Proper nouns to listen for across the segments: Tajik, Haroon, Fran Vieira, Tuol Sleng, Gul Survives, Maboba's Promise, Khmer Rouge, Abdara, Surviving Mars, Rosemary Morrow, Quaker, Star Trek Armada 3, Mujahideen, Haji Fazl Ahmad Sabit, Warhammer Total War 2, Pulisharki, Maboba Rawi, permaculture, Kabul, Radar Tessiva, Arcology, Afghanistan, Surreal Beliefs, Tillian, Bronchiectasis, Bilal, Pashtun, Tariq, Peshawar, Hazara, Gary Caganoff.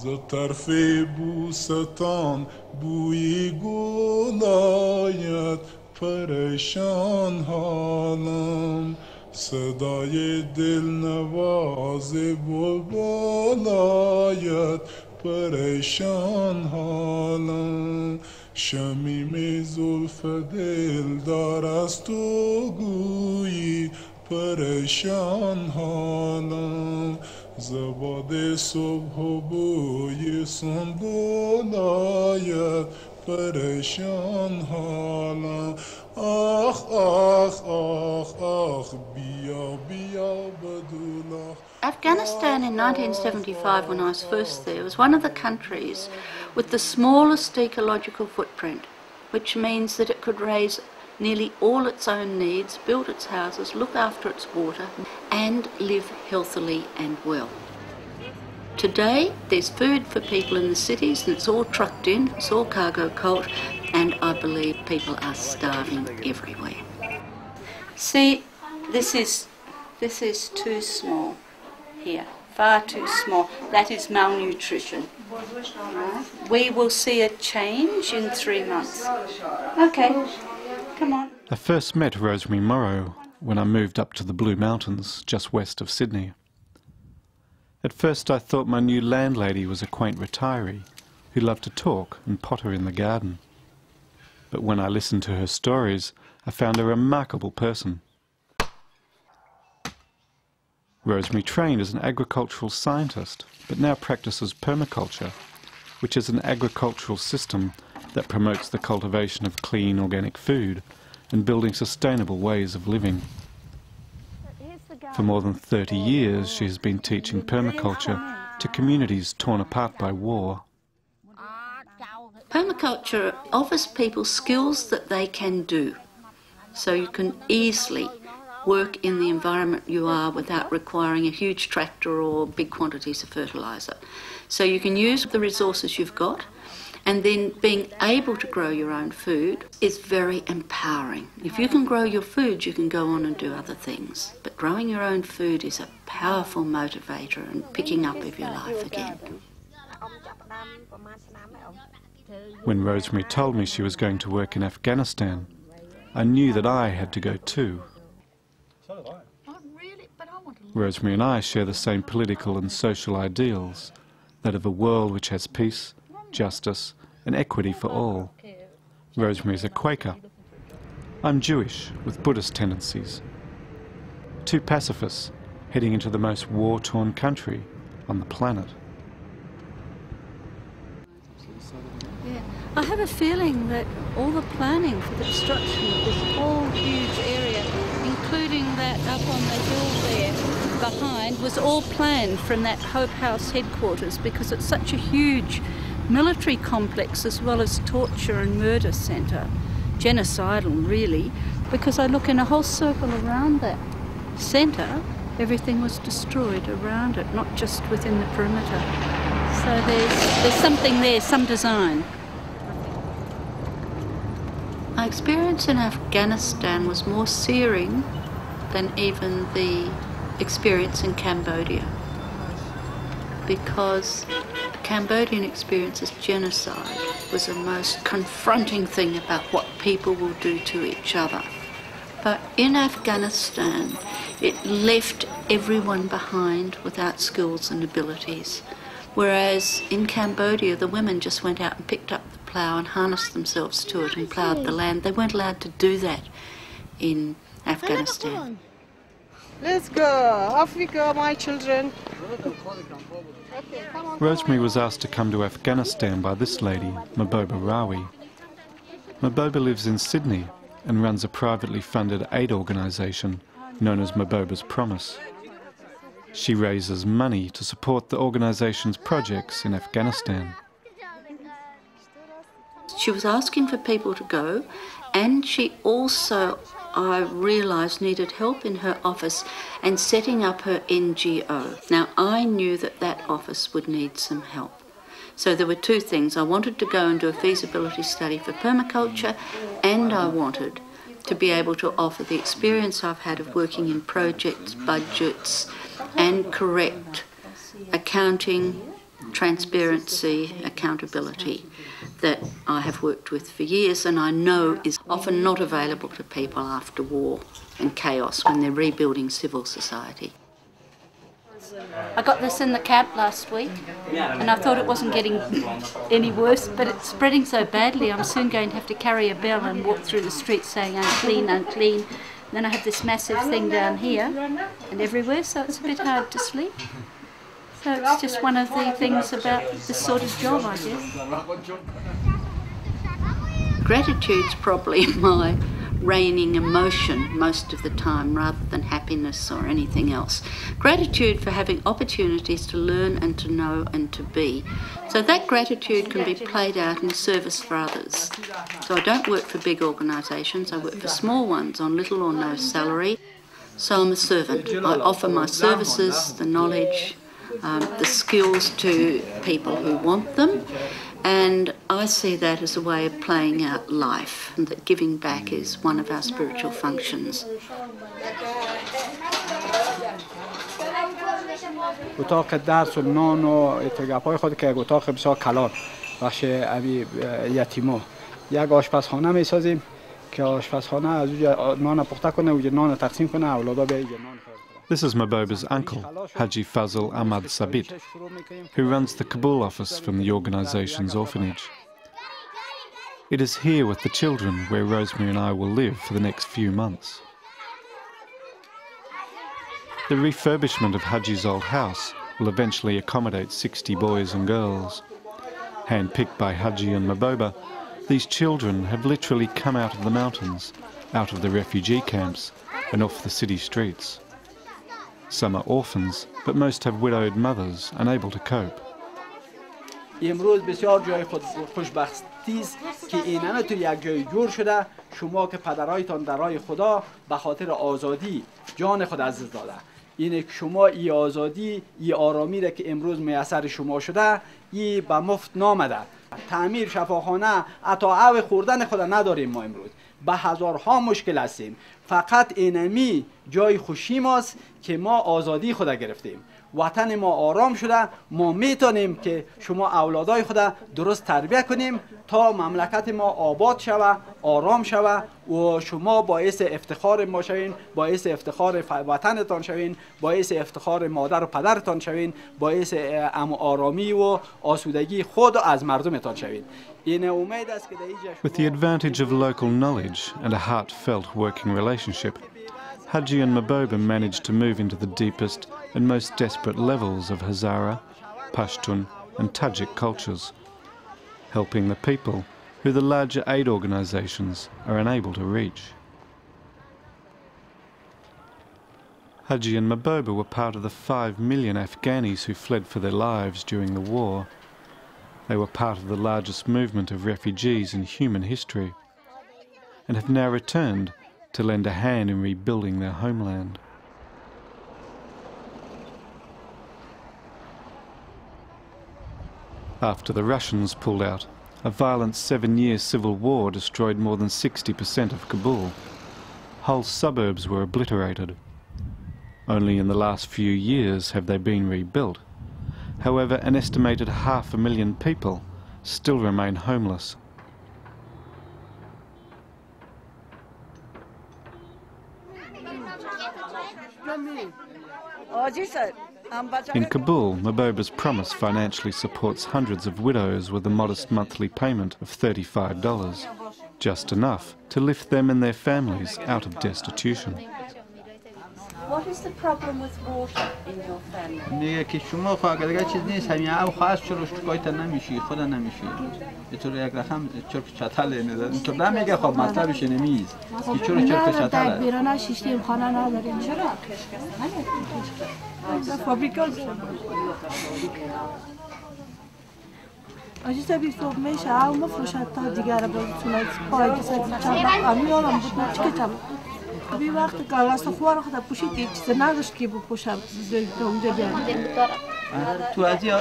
ز طرف بوستان بوی گل آید پریشان حالم، صدای دلنواز بلبل آید پریشان حالم، شمیم زلف دلدار از تو گویی پریشان حالم، ز باد صبح و بوی سنبل آید پریشان حالم، آخ آخ آخ آخ بیا بیا بدولا. Afghanistan in 1975, when I was first there, was one of the countries with the smallest ecological footprint, which means that it could raise nearly all its own needs, build its houses, look after its water, and live healthily and well. Today, there's food for people in the cities, and it's all trucked in, it's all cargo cult, and I believe people are starving everywhere. See, this is too small here, far too small. That is malnutrition. We will see a change in 3 months. Okay. I first met Rosemary Morrow when I moved up to the Blue Mountains, just west of Sydney. At first I thought my new landlady was a quaint retiree who loved to talk and potter in the garden. But when I listened to her stories, I found a remarkable person. Rosemary trained as an agricultural scientist, but now practices permaculture, which is an agricultural system that promotes the cultivation of clean organic food and building sustainable ways of living. For more than 30 years she has been teaching permaculture to communities torn apart by war. Permaculture offers people skills that they can do, so you can easily work in the environment you are without requiring a huge tractor or big quantities of fertiliser. So you can use the resources you've got, and then being able to grow your own food is very empowering. If you can grow your food, you can go on and do other things. But growing your own food is a powerful motivator and picking up of your life again. When Rosemary told me she was going to work in Afghanistan, I knew that I had to go too. Rosemary and I share the same political and social ideals, that of a world which has peace, justice and equity for all. Rosemary's a Quaker. I'm Jewish with Buddhist tendencies. Two pacifists heading into the most war-torn country on the planet. Yeah. I have a feeling that all the planning for the destruction of this whole huge area, including that up on the hill there behind, was all planned from that Hope House headquarters, because it's such a huge military complex as well as torture and murder centre. Genocidal, really, because I look in a whole circle around that centre, everything was destroyed around it, not just within the perimeter. So there's something there, some design. My experience in Afghanistan was more searing than even the experience in Cambodia, because Cambodian experience as genocide was the most confronting thing about what people will do to each other. But in Afghanistan, it left everyone behind without skills and abilities. Whereas in Cambodia, the women just went out and picked up the plough and harnessed themselves to it and ploughed the land. They weren't allowed to do that in Afghanistan. Let's go, Africa, my children. Rosemary was asked to come to Afghanistan by this lady, Maboba Rawi. Maboba lives in Sydney and runs a privately funded aid organisation known as Maboba's Promise. She raises money to support the organisation's projects in Afghanistan. She was asking for people to go, and she also I realised needed help in her office and setting up her NGO. Now, I knew that that office would need some help. So there were two things. I wanted to go and do a feasibility study for permaculture, and I wanted to be able to offer the experience I've had of working in projects, budgets, and correct accounting, transparency, accountability that I have worked with for years and I know is often not available to people after war and chaos when they're rebuilding civil society. I got this in the cab last week and I thought it wasn't getting any worse, but it's spreading so badly I'm soon going to have to carry a bell and walk through the streets saying unclean, unclean. And then I have this massive thing down here and everywhere, so it's a bit hard to sleep. So it's just one of the things about this sort of job, I guess. Gratitude's probably my reigning emotion most of the time rather than happiness or anything else. Gratitude for having opportunities to learn and to know and to be. So that gratitude can be played out in service for others. So I don't work for big organisations, I work for small ones on little or no salary. So I'm a servant. I offer my services, the knowledge, the skills to people who want them, and I see that as a way of playing out life, and that giving back is one of our spiritual functions. اتاق درس و نان و اتاق‌های خود که اتاق بسیار کلان بخش یتیما یک آشپزخانه می‌سازیم که آشپزخانه از نان پخته کنه و نان تقسیم کنه اولادا به نان. This is Maboba's uncle, Haji Fazl Ahmad Sabit, who runs the Kabul office from the organisation's orphanage. It is here with the children where Rosemary and I will live for the next few months. The refurbishment of Haji's old house will eventually accommodate 60 boys and girls. Hand-picked by Haji and Maboba, these children have literally come out of the mountains, out of the refugee camps and off the city streets. Some are orphans, but most have widowed mothers, unable to cope. امروز بسیار جای خود خوشبختی است که اینانه تو یک جای جور شده شما که پدرایتان در راه خدا به خاطر آزادی جان خود عزیز داده. اینه که شما ای آزادی، ای آرامی را که امروز میسر شما شده، ای به مفت نامده. تعمیر شفاخانه عطا او خوردن خود نداریم ما امروز. به هزارها مشکل هستیم. فقط اینمی جای خوشی ماست که ما آزادی خود گرفتیم. وطن ما آرام شده. ما میتونیم که شما اولادای خود درست تربیت کنیم تا مملکت ما آباد شوه، آرام شوه و شما باعث افتخار ما شوین، باعث افتخار وطنتان شوین، باعث افتخار مادر و پدرتان شوین، باعث آرامی و آسودگی خود از مردمتان شوین. With the advantage of local knowledge and a heartfelt working relationship, Haji and Maboba managed to move into the deepest and most desperate levels of Hazara, Pashtun and Tajik cultures, helping the people who the larger aid organisations are unable to reach. Haji and Maboba were part of the 5 million Afghanis who fled for their lives during the war. They were part of the largest movement of refugees in human history and have now returned to lend a hand in rebuilding their homeland. After the Russians pulled out, a violent 7-year civil war destroyed more than 60% of Kabul. Whole suburbs were obliterated. Only in the last few years have they been rebuilt. However, an estimated 500,000 people still remain homeless. In Kabul, Maboba's Promise financially supports hundreds of widows with a modest monthly payment of $35, just enough to lift them and their families out of destitution. What is the problem with water in your family? بی وقت کالاست خوار خدا پوشیدی چیز نداشت که بپوشم اونجا بیام. تو ازیا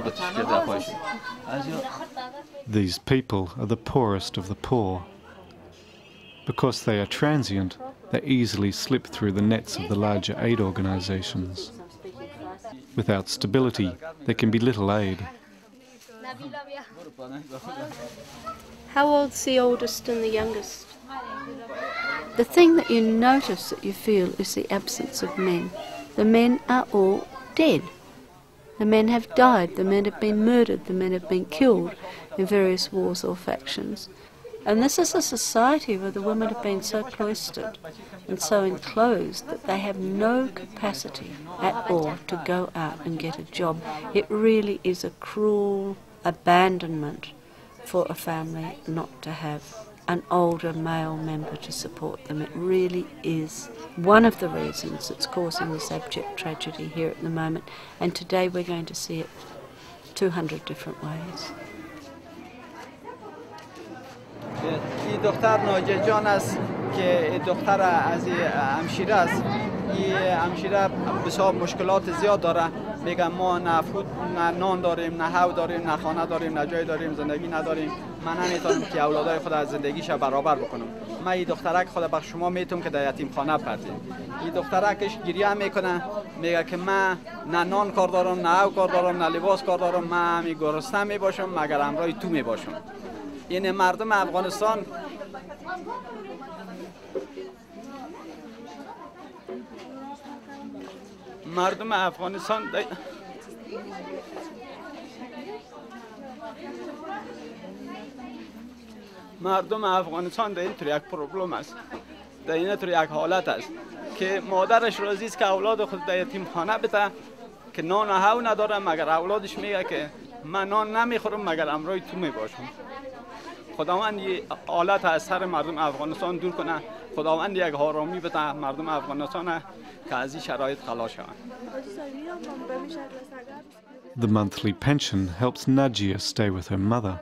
بتوش که دخواهش. These people are the poorest of the poor. Because they are transient, they easily slip through the nets of the larger aid organizations. Without stability, there can be little aid. How old's the oldest and the youngest? The thing that you notice that you feel is the absence of men. The men are all dead. The men have died, the men have been murdered, the men have been killed in various wars or factions. And this is a society where the women have been so cloistered and so enclosed that they have no capacity at all to go out and get a job. It really is a cruel abandonment for a family not to have an older male member to support them. It really is one of the reasons it's causing this abject tragedy here at the moment. And today we're going to see it 200 different ways. این دختر ناجه جان است که دختر از همشیره است. این همشیره بسیار مشکلات زیاد داره. میگم ما نه فود نه نان داریم، نه هوا داریم، نه خانه داریم، نه جای داریم، زندگی نداریم. من نمیتونم که اولادای خود از زندگیش برابر بکنم. من این دخترک خدا بخش شما میتونم که در یتیم خانه پردیم. این دخترکش گریه میکنه، میگه که من نه نان کار دارم، نه هوا کار دارم، نه لباس کار دارم. من همی گرسنه میباشم مگر همراه تو میباشم. یعنی مردم افغانستان مردم افغانستان در این طور یک پروبلم است، در این طور یک حالت است که مادرش راضی است که اولاد خود در یتیمخانه بده که نان و هو نداره، مگر اولادش میگه که من نان نمیخورم مگر همراه تو میباشم. خداوند این حالت از سر مردم افغانستان دور کنه، خداوند یک آرامی بده مردم افغانستان که از این شرایط خلاص شوند. The monthly pension helps Najia stay with her mother.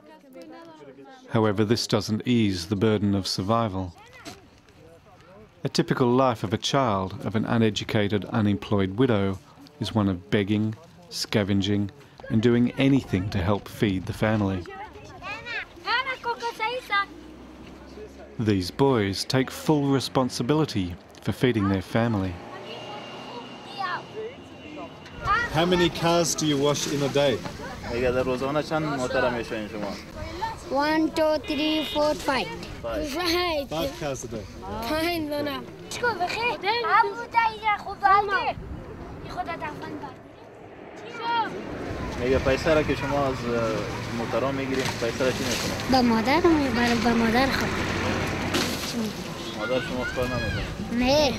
However, this doesn't ease the burden of survival. A typical life of a child of an uneducated, unemployed widow is one of begging, scavenging, and doing anything to help feed the family. These boys take full responsibility for feeding their family. How many cars do you wash in a day? 1, 2, 3, 4, 5. 5 cars a day. 5. میگه پیسه را که شما از محترم میگیریم پیسه را چی میکنه؟ با مادرم میبرم، با مادر خود مادر شما کار نمیکنه؟ نه.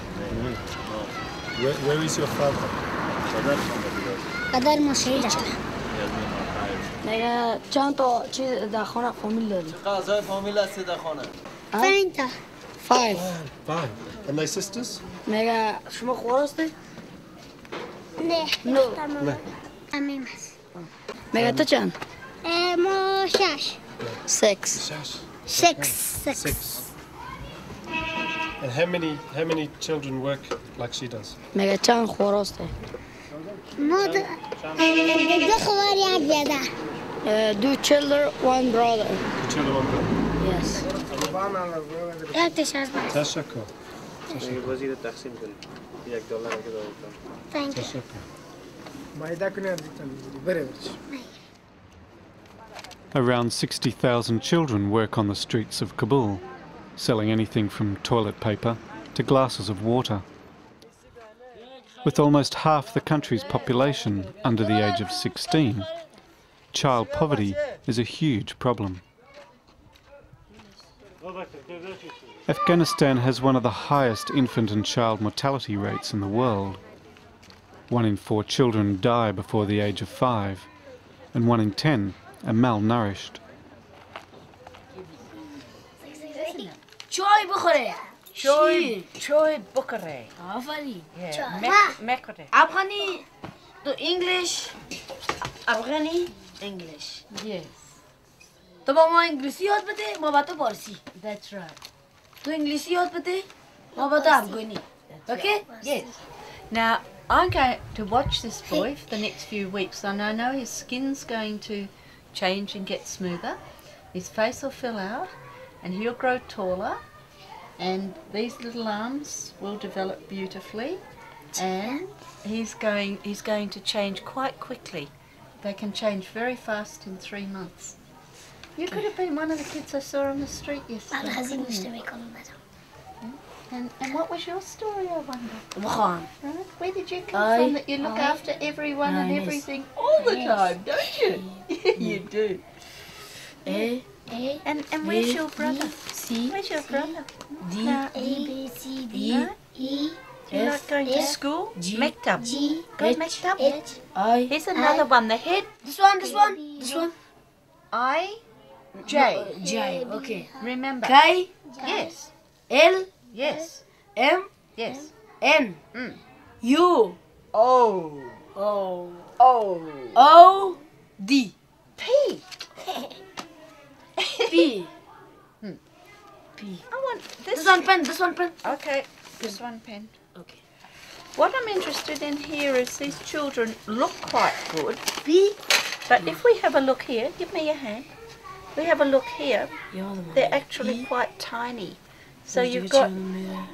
Where is your father? پدر ما شهید است. میگه چند تا چیز در خانه فامیل داری؟ چقدر اعضای فامیل هستی در خانه؟ 5 تا. 5. And my sisters? میگه شما خواهر هستی؟ نه. امیم هست. میگه تو چند؟ ما 6. And how many children work like she does? میگه چند خواهر هستی؟ ما 2 خواهر، 1 برادر. 2 children, 1 brother. 2 children, 1 brother. Yes. تشکر. میگه بازی رو تقسیم کنیم. $1 که دارم. Thank you. Around 60,000 children work on the streets of Kabul, selling anything from toilet paper to glasses of water. With almost half the country's population under the age of 16, child poverty is a huge problem. Afghanistan has one of the highest infant and child mortality rates in the world. 1 in 4 children die before the age of 5, and 1 in 10 are malnourished. English. Yes. That's right. What about I'm going in? Okay? Yes. Now, I'm going to watch this boy for the next few weeks, and I know his skin's going to change and get smoother. His face will fill out, and he'll grow taller, and these little arms will develop beautifully, and he's going to change quite quickly. They can change very fast in 3 months. You could have been one of the kids I saw on the street yesterday. And what was your story, I wonder? Huh? Where did you come from that you look after everyone and everything all the time, don't you? You do. And where's your brother? Where's your brother? You're not going to school? Maktab. Go maktab. Here's another one, the head. This one. I. J. Okay. Remember. K. Yes. L. Yes. M. Yes. N. U. O. O. D. P. P. P. I want this. This one pen. Okay. This one pen. Okay. What I'm interested in here is these children look quite good. But if we have a look here, give me your hand. We have a look here. They're actually quite tiny. So you've got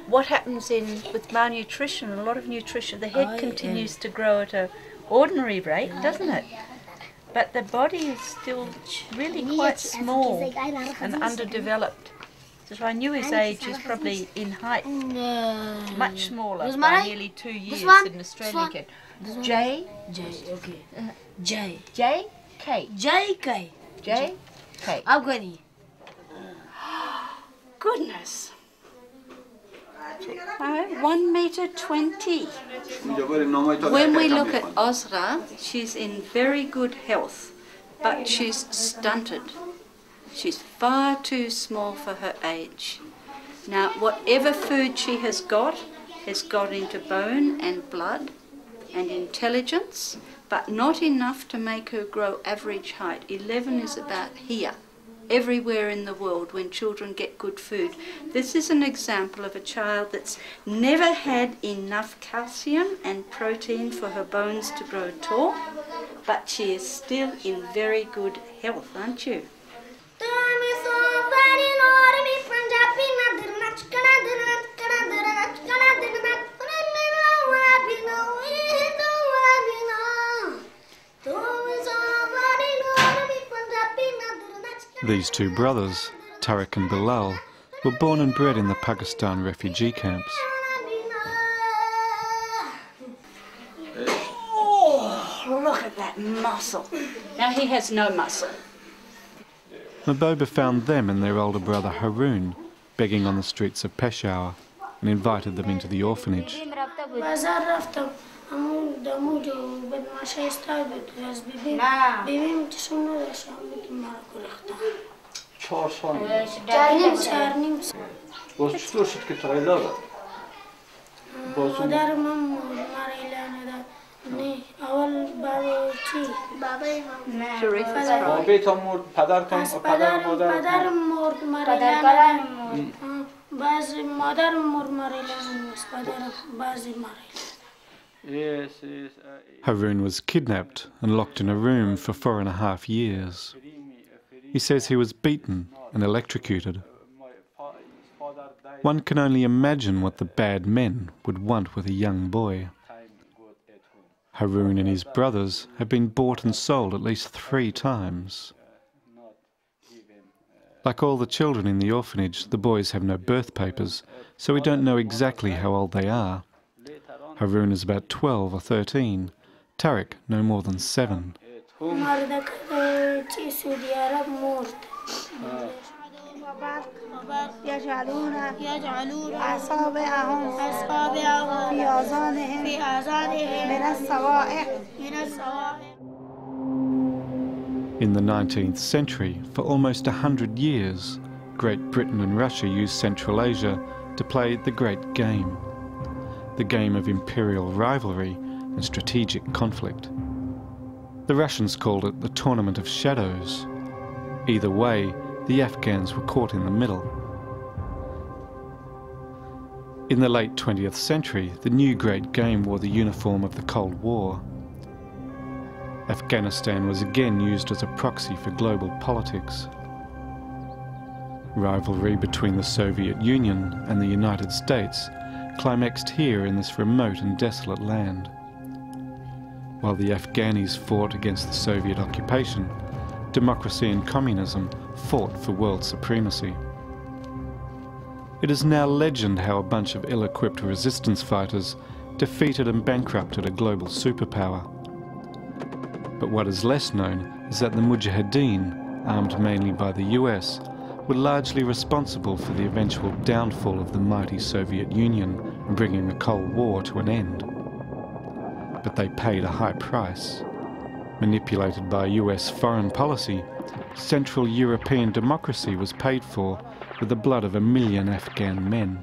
what happens with malnutrition, a lot of nutrition. The head continues to grow at an ordinary rate, doesn't it? But the body is still really quite small and underdeveloped. So I knew his age is probably in height much smaller, by nearly 2 years than an Australian kid. J K. Afghani. Goodness. 1.20 meters. When we look at Osra, she's in very good health, but she's stunted. She's far too small for her age. Now, whatever food she has got into bone and blood and intelligence, but not enough to make her grow average height. 11 is about here, everywhere in the world when children get good food. This is an example of a child that's never had enough calcium and protein for her bones to grow tall, but she is still in very good health, aren't you? These two brothers, Tariq and Bilal, were born and bred in the Pakistan refugee camps. Oh, look at that muscle. Now he has no muscle. Maboba found them and their older brother Haroon begging on the streets of Peshawar and invited them into the orphanage. Haroon was kidnapped and locked in a room for 4.5 years. He says he was beaten and electrocuted. One can only imagine what the bad men would want with a young boy. Haroon and his brothers have been bought and sold at least 3 times. Like all the children in the orphanage, the boys have no birth papers, so we don't know exactly how old they are. Haroon is about 12 or 13, Tariq no more than 7. In the 19th century, for almost 100 years, Great Britain and Russia used Central Asia to play the Great Game. The game of imperial rivalry and strategic conflict. The Russians called it the Tournament of Shadows. Either way, the Afghans were caught in the middle. In the late 20th century, the new great game wore the uniform of the Cold War. Afghanistan was again used as a proxy for global politics. Rivalry between the Soviet Union and the United States climaxed here in this remote and desolate land. While the Afghanis fought against the Soviet occupation, democracy and communism fought for world supremacy. It is now legend how a bunch of ill-equipped resistance fighters defeated and bankrupted a global superpower. But what is less known is that the Mujahideen, armed mainly by the US, were largely responsible for the eventual downfall of the mighty Soviet Union and bringing the Cold War to an end. But they paid a high price. Manipulated by US foreign policy, Central European democracy was paid for with the blood of 1 million Afghan men.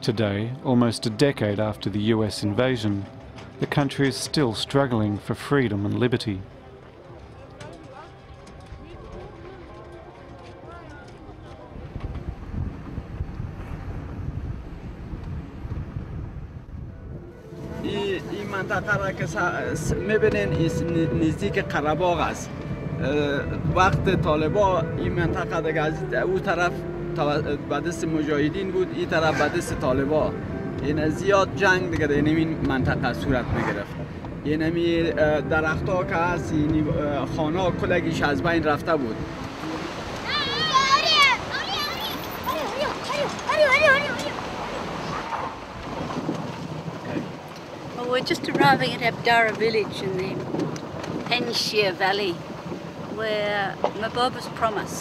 Today, almost a decade after the US invasion, the country is still struggling for freedom and liberty. یعنی زیاد جنگ دیگه یعنی این منطقه صورت میگرفت یعنی درخت‌ها که هست یعنی خانه‌ها کلگیش از بین رفته بود Well, we're just arriving at Abdara village in the Panjshir valley where Maboba's Promise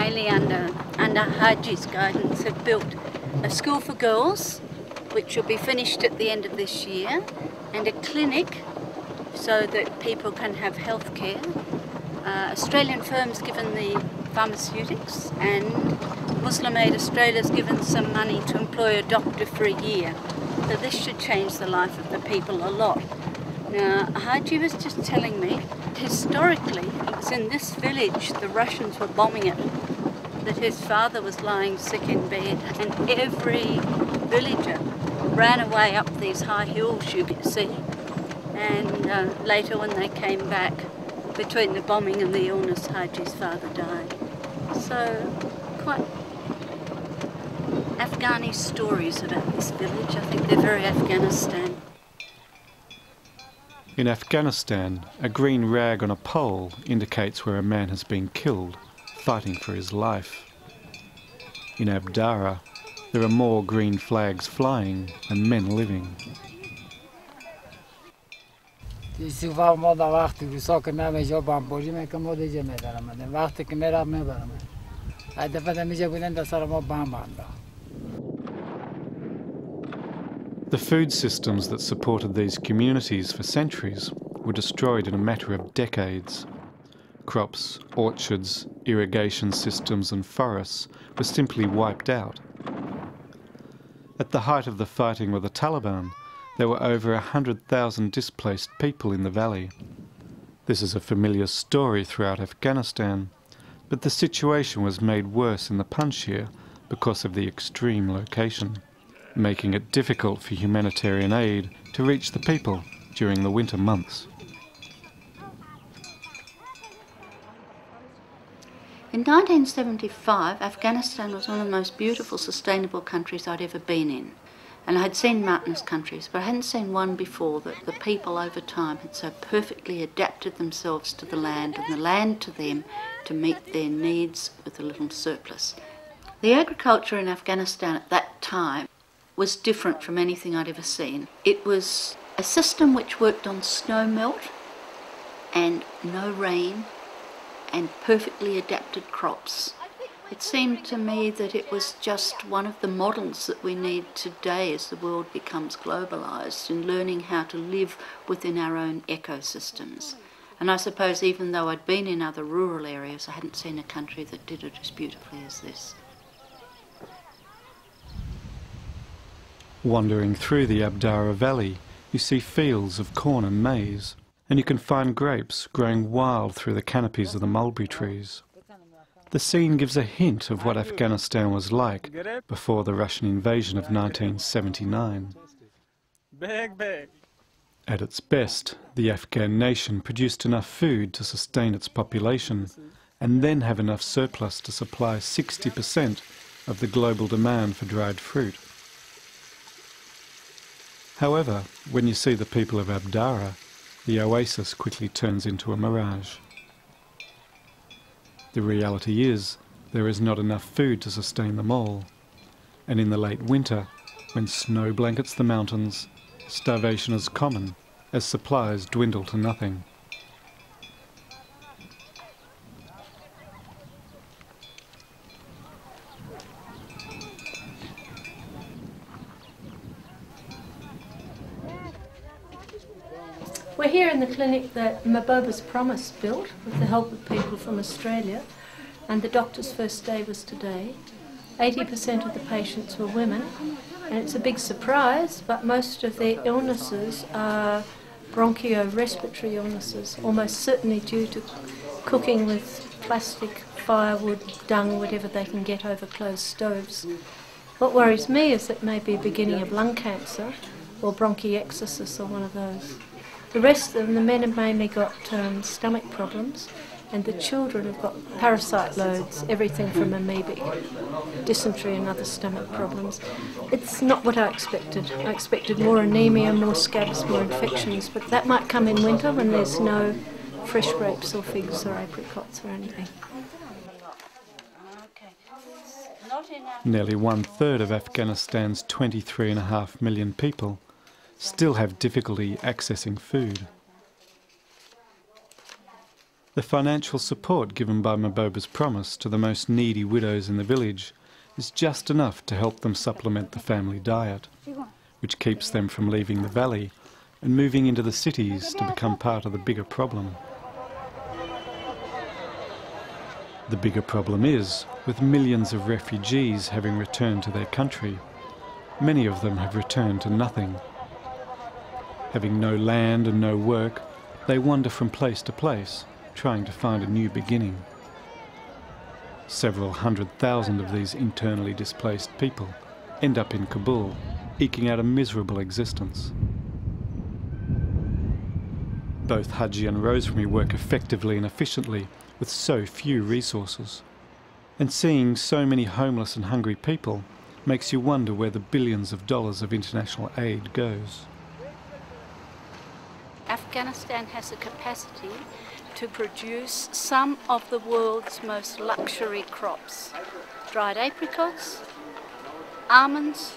mainly under Haji's guidance have built a school for girls, which will be finished at the end of this year, and a clinic so that people can have health care. Australian firms given the pharmaceutics, and Muslim Aid Australia's given some money to employ a doctor for a year. So this should change the life of the people a lot. Now, Haji was just telling me, historically, it was in this village the Russians were bombing it. That his father was lying sick in bed and every villager ran away up these high hills you could see. And later when they came back, between the bombing and the illness, Haji's father died. So quite Afghani stories about this village. I think they're very Afghanistan. In Afghanistan, a green rag on a pole indicates where a man has been killed, fighting for his life. In Abdara, there are more green flags flying and men living. The food systems that supported these communities for centuries were destroyed in a matter of decades. Crops, orchards, irrigation systems and forests were simply wiped out. At the height of the fighting with the Taliban, there were over 100,000 displaced people in the valley. This is a familiar story throughout Afghanistan, but the situation was made worse in the Panjshir because of the extreme location, making it difficult for humanitarian aid to reach the people during the winter months. In 1975, Afghanistan was one of the most beautiful, sustainable countries I'd ever been in. And I had seen mountainous countries, but I hadn't seen one before that the people over time had so perfectly adapted themselves to the land and the land to them to meet their needs with a little surplus. The agriculture in Afghanistan at that time was different from anything I'd ever seen. It was a system which worked on snow melt and no rain, and perfectly adapted crops. It seemed to me that it was just one of the models that we need today as the world becomes globalised in learning how to live within our own ecosystems. And I suppose even though I'd been in other rural areas, I hadn't seen a country that did it as beautifully as this. Wandering through the Abdara Valley, you see fields of corn and maize, and you can find grapes growing wild through the canopies of the mulberry trees. The scene gives a hint of what Afghanistan was like before the Russian invasion of 1979. At its best, the Afghan nation produced enough food to sustain its population and then have enough surplus to supply 60% of the global demand for dried fruit. However, when you see the people of Abdara, the oasis quickly turns into a mirage. The reality is, there is not enough food to sustain them all. And in the late winter, when snow blankets the mountains, starvation is common as supplies dwindle to nothing. We're here in the clinic that Maboba's Promise built with the help of people from Australia, and the doctor's first day was today. 80% of the patients were women, and it's a big surprise, but most of their illnesses are bronchiorespiratory illnesses, almost certainly due to cooking with plastic, firewood, dung, whatever they can get over closed stoves. What worries me is it may be a beginning of lung cancer or bronchiectasis or one of those. The rest of them, the men have mainly got stomach problems, and the children have got parasite loads, everything from amoebic dysentery and other stomach problems. It's not what I expected. I expected more anaemia, more scabs, more infections, but that might come in winter when there's no fresh grapes or figs or apricots or anything. Nearly one-third of Afghanistan's 23.5 million people still have difficulty accessing food. The financial support given by Maboba's Promise to the most needy widows in the village is just enough to help them supplement the family diet, which keeps them from leaving the valley and moving into the cities to become part of the bigger problem. The bigger problem is, with millions of refugees having returned to their country, many of them have returned to nothing. Having no land and no work, they wander from place to place, trying to find a new beginning. Several 100,000 of these internally displaced people end up in Kabul, eking out a miserable existence. Both Haji and Rosemary work effectively and efficiently with so few resources. And seeing so many homeless and hungry people makes you wonder where the billions of dollars of international aid goes. Afghanistan has a capacity to produce some of the world's most luxury crops. Dried apricots, almonds,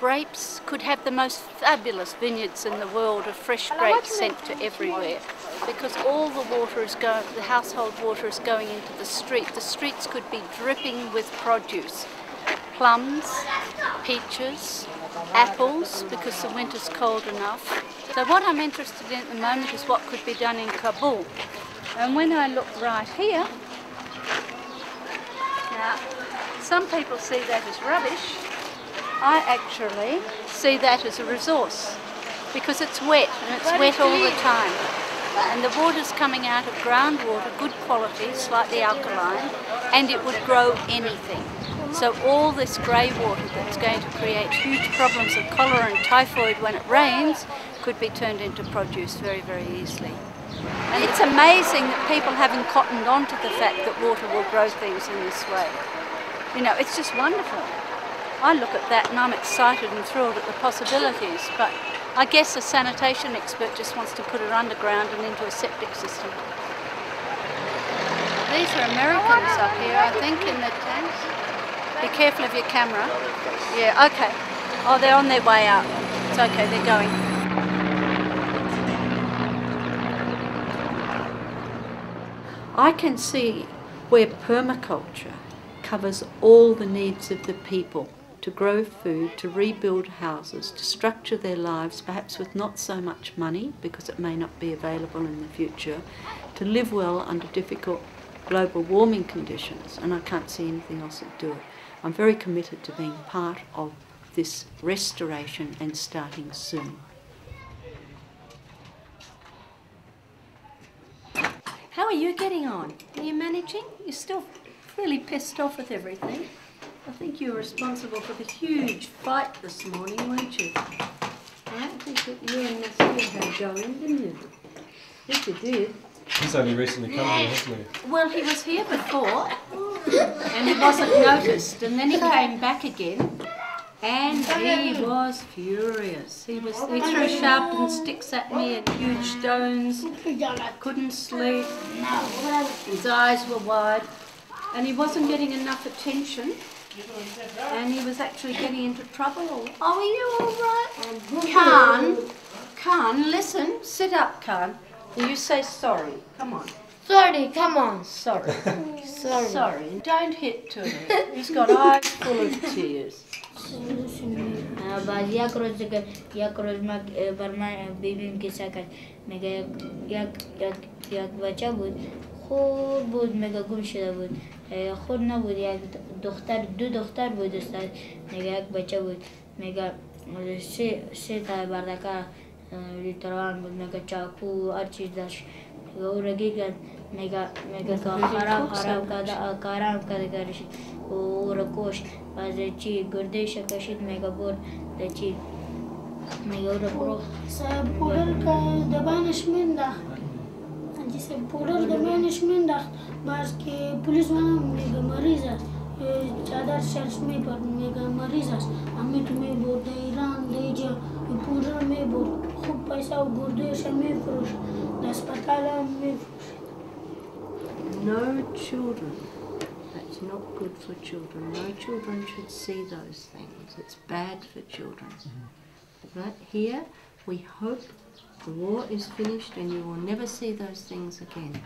grapes, could have the most fabulous vineyards in the world of fresh grapes sent to everywhere, because all the water is going, the household water is going into the street. The streets could be dripping with produce. Plums, peaches, apples, because the winter's cold enough. So what I'm interested in at the moment is what could be done in Kabul. And when I look right here, now some people see that as rubbish. I actually see that as a resource, because it's wet, and it's wet all the time. And the water's coming out of groundwater, good quality, slightly alkaline, and it would grow anything. So all this grey water that's going to create huge problems of cholera and typhoid when it rains could be turned into produce very, very easily. And it's amazing that people haven't cottoned on to the fact that water will grow things in this way. You know, it's just wonderful. I look at that and I'm excited and thrilled at the possibilities, but I guess a sanitation expert just wants to put it underground and into a septic system. These are Americans up here, I think, in the tents. Be careful of your camera. Yeah, okay. Oh, they're on their way out. It's okay, they're going. I can see where permaculture covers all the needs of the people to grow food, to rebuild houses, to structure their lives, perhaps with not so much money, because it may not be available in the future, to live well under difficult global warming conditions, and I can't see anything else that do it. I'm very committed to being part of this restoration and starting soon. How are you getting on? Are you managing? You're still really pissed off with everything. I think you were responsible for the huge fight this morning, weren't you? I think that you and Nasir had going, didn't you? Yes, you did. He's only recently come here, hasn't he? Well, he was here before, and he wasn't noticed, and then he came back again, and he was furious. He threw sharpened sticks at me and huge stones. I couldn't sleep. His eyes were wide, and he wasn't getting enough attention, and he was actually getting into trouble. Oh, are you all right? Khan, listen, sit up, Khan. You say sorry. Come on. Sorry, come on. Sorry. Sorry. Sorry. Don't hit to him. He's got eyes full of tears. بعد یک روز که یک روز ما برمن بیبیم که سکر میگه یک بچه بود خود بود میگه گم شده بود خود نبود یک دختر دو دختر بود استاد میگه یک بچه بود میگه سه تا بردکه لیتران بود میگه چاکو هر چیز داشت میگه او رگی کرد میگه که خراب کرده کرشید او را کشت بعد چی گردش کشید میگه برد چی میگه او را پروخت پولر که دبانش میندخت جیسه پولر دبانش میندخت باز که پولیس منم میگه مریض است چادر شرش میپرد میگه مریض است امی تو میبرد ایران دیجا پولر میبرد خوب پیسه و گردش میفروش دستپتال هم میفروش No children. It's not good for children. No children should see those things. It's bad for children. But here, we hope the war is finished and you will never see those things again.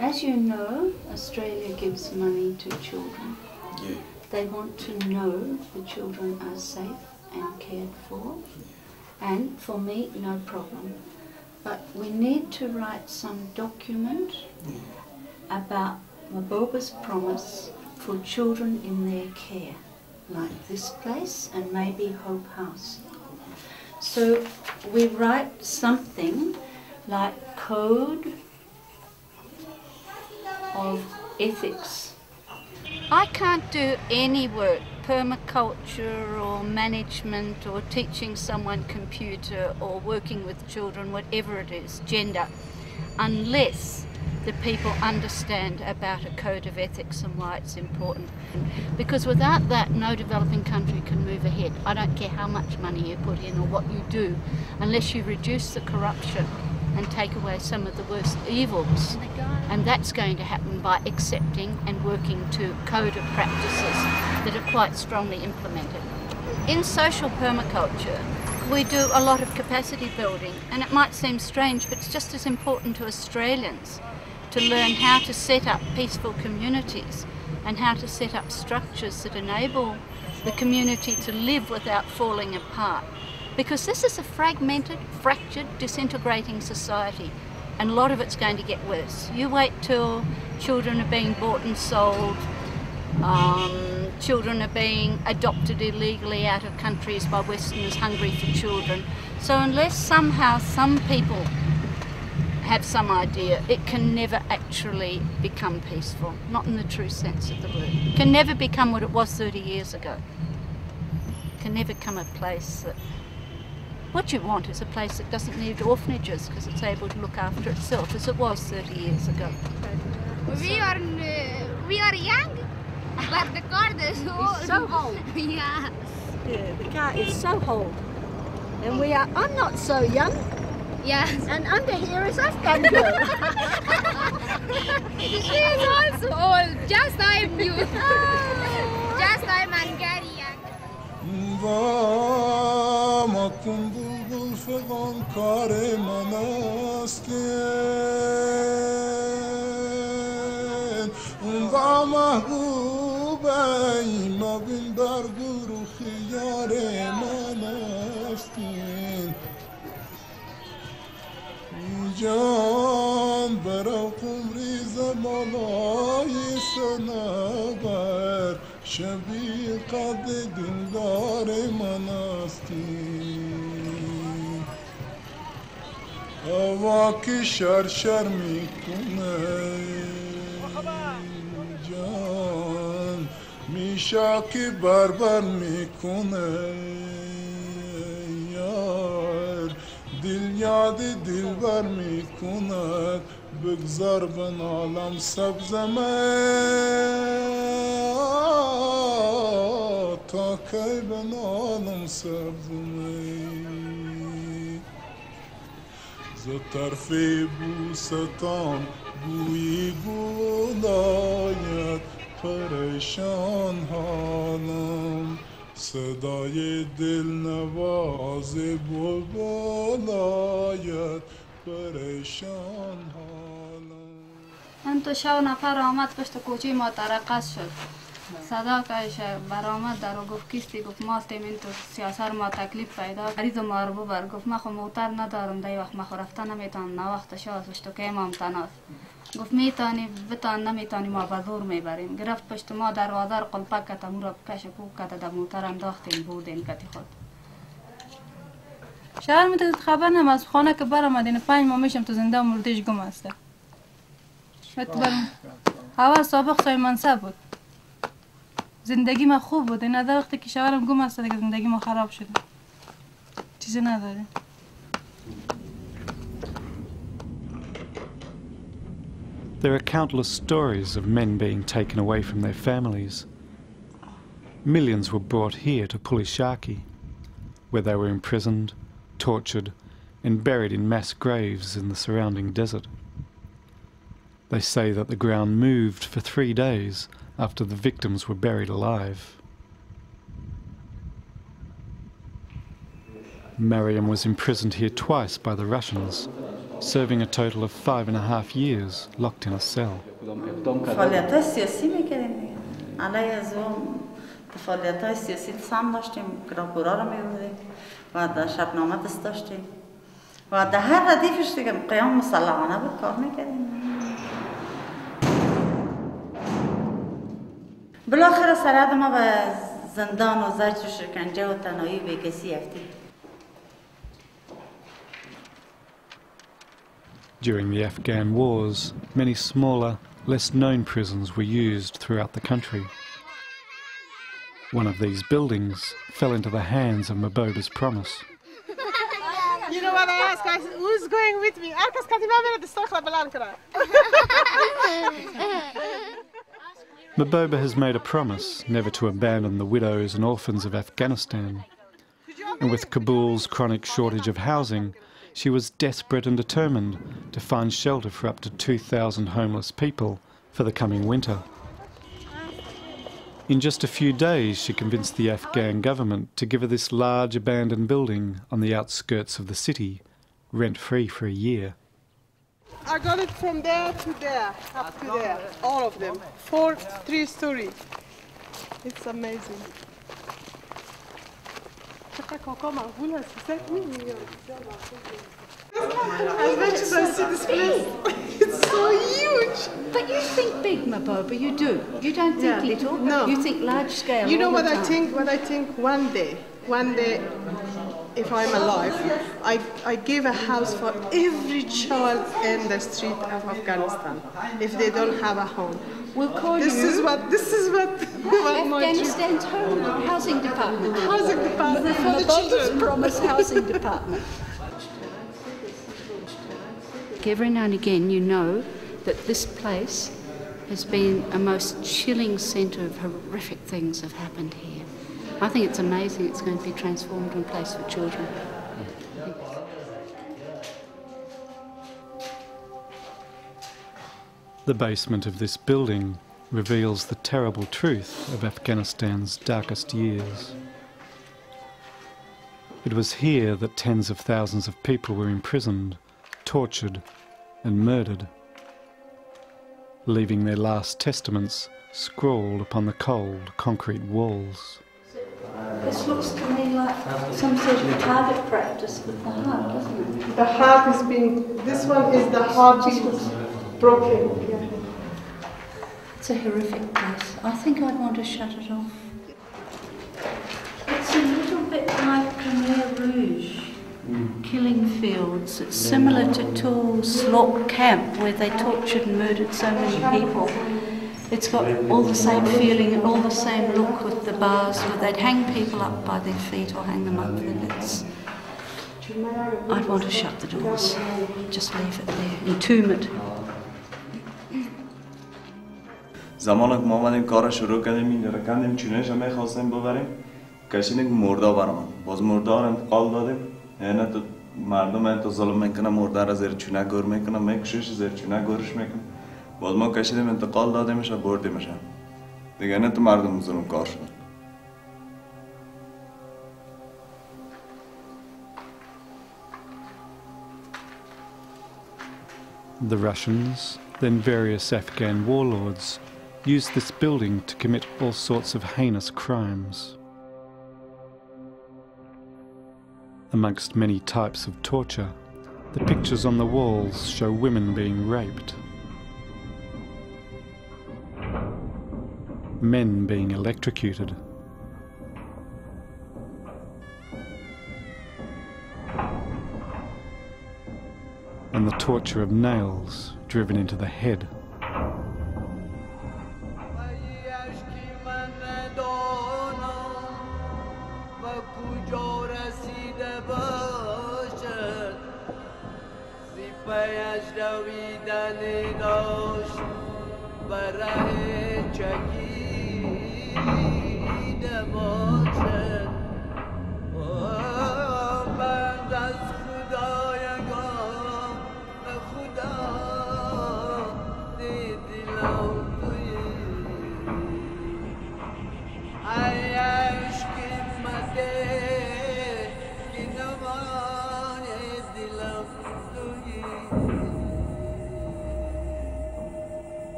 As you know, Australia gives money to children. Yeah. They want to know the children are safe and cared for. Yeah. And for me, no problem. But we need to write some document about Maboba's Promise for children in their care, like this place and maybe Hope House. So we write something like code of ethics. I can't do any work, permaculture or management or teaching someone computer or working with children, whatever it is, gender, unless the people understand about a code of ethics and why it's important. Because without that, no developing country can move ahead. I don't care how much money you put in or what you do, unless you reduce the corruption and take away some of the worst evils. And that's going to happen by accepting and working to code of practices that are quite strongly implemented. In social permaculture, we do a lot of capacity building, and it might seem strange, but it's just as important to Australians to learn how to set up peaceful communities and how to set up structures that enable the community to live without falling apart. Because this is a fragmented, fractured, disintegrating society, and a lot of it's going to get worse. You wait till children are being bought and sold, children are being adopted illegally out of countries by Westerners hungry for children. So unless somehow some people have some idea, it can never actually become peaceful, not in the true sense of the word. It can never become what it was 30 years ago. It can never become a place that... What you want is a place that doesn't need orphanages because it's able to look after itself, as it was 30 years ago. We are young, but the car is old. It's so old. Yes. Yeah, the car is so old. And I'm not so young. Yes. And under here is Afghan girl. She is also old, just I'm you. Just I'm Angari young. جان برا قمری زمانای سنابر شبیه قد دلدار من استی هوا که شرشر میکنه جان میشه که بربر میکنه یار دل یاد دلبر میکنه بگذار بن عالم سبزمه تا که بن عالم سبزمه ز طرف بوستان بویی گلاید پریشان حالم صدای دلنواز بلاید پریشان حالم من تو شو نفر آمد پشت کوچه ما ترقص شد صدا کش برآمد در و گفت کیستی گفت ماستیم این تو سیاسر ما تکلیف پیدا عریض مار ببر گفت ما خو موتر ندارم دی وقت ما خو رفتن نمیتان نه وقت شاز وشتو که ما امتناز گفت میتانی بتان نمیتانی ما بزور میبریم گرفت پشت ما در وادر قلپک کتا مورا بکش پوک کتا در موتر انداختیم بودیم کتی خود شهر میتونید خبر نم از خانه که برم ادین 5 ما میشم تو زنده مردیش گم هسته اول سابق سای منصب بود زندگی ما خوب بود. این از وقتی که شوهرم گم است دیگه زندگی ما خراب شد. چیزی نداره. There are countless stories of men being taken away from their families. Millions were brought here to Pulisharki, where they were imprisoned, tortured, and buried in mass graves in the surrounding desert. They say that the ground moved for 3 days after the victims were buried alive. Mariam was imprisoned here twice by the Russians, serving a total of 5.5 years locked in a cell. بالاخره سرعت ما به زندان و زجر و شکنجه و تنهایی به کسی افتید. During the Afghan wars, many smaller, less known prisons were used throughout the country. One of these buildings fell into the hands of Maboba's Promise. You know what I ask? I said, who's going with me? Arkas Katiba mera distrakla balankara. Maboba has made a promise never to abandon the widows and orphans of Afghanistan. And with Kabul's chronic shortage of housing, she was desperate and determined to find shelter for up to 2,000 homeless people for the coming winter. In just a few days, she convinced the Afghan government to give her this large abandoned building on the outskirts of the city, rent-free for a year. I got it from there to there, up to there, all of them. 4 3-story. It's amazing. As much as I see this place, it's so huge. But you think big, Maboba, you do. You don't think little, no. You think large scale. You know what I think? What I think one day, if I'm alive, I give a house for every child in the street of Afghanistan if they don't have a home. We'll call this you. This is what Afghanistan's home housing department. Housing department for the children's promise housing department. Every now and again, you know that this place has been a most chilling centre of horrific things have happened here. I think it's amazing it's going to be transformed into a place for children. The basement of this building reveals the terrible truth of Afghanistan's darkest years. It was here that tens of thousands of people were imprisoned, tortured and murdered, leaving their last testaments scrawled upon the cold concrete walls. This looks to me like some sort of target practice with the heart, doesn't it? The heart is being, this one is the heart being broken. Yeah. It's a horrific place. I think I'd want to shut it off. It's a little bit like Khmer Rouge. Mm. killing fields. It's similar to Tuol Sleng camp where they tortured and murdered so many people. It's got all the same feeling and all the same look with the bars where they'd hang people up by their feet or hang them up with their nets. I'd want to shut the doors, just leave it there, entomb it. زمانی که ما آمدیم کار شروع کردیم این را کندیم چونش همه خواستیم ببریم کشیدیم مردا برام باز مردا را قال دادیم یعنی تو مردم تو ظلم میکنه مردا را زیر چونه گور میکنه میکشش زیر چونه گورش میکنه باز ما کشیدیم انتقال دادیمش بردیمش دیگه نه تو مردم ظلم کار شد The Russians, then various Afghan warlords, used this building to commit all sorts of heinous crimes. Amongst many types of torture, the pictures on the walls show women being raped, men being electrocuted, and the torture of nails driven into the head.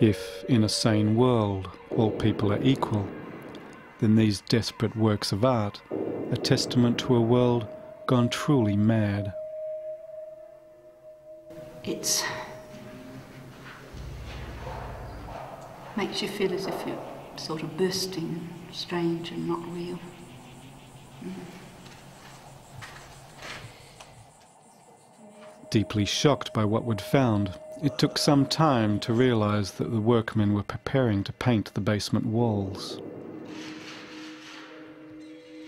If, in a sane world, all people are equal, then these desperate works of art are testament to a world gone truly mad. It makes you feel as if you're sort of bursting, strange and not real. Deeply shocked by what we'd found, it took some time to realise that the workmen were preparing to paint the basement walls.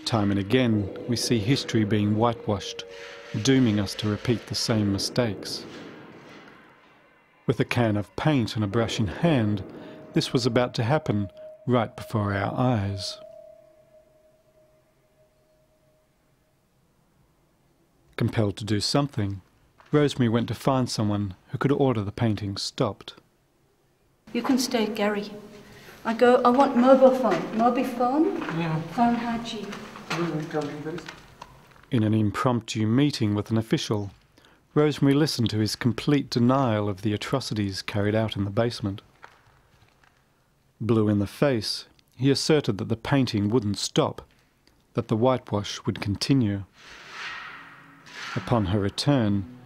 Time and again, we see history being whitewashed, dooming us to repeat the same mistakes. With a can of paint and a brush in hand, this was about to happen right before our eyes. Compelled to do something, Rosemary went to find someone who could order the painting stopped. You can stay, Gary. I go, I want mobile phone. Mobile phone? Yeah. Phone Haji. In an impromptu meeting with an official, Rosemary listened to his complete denial of the atrocities carried out in the basement. Blue in the face, he asserted that the painting wouldn't stop, that the whitewash would continue. Upon her return,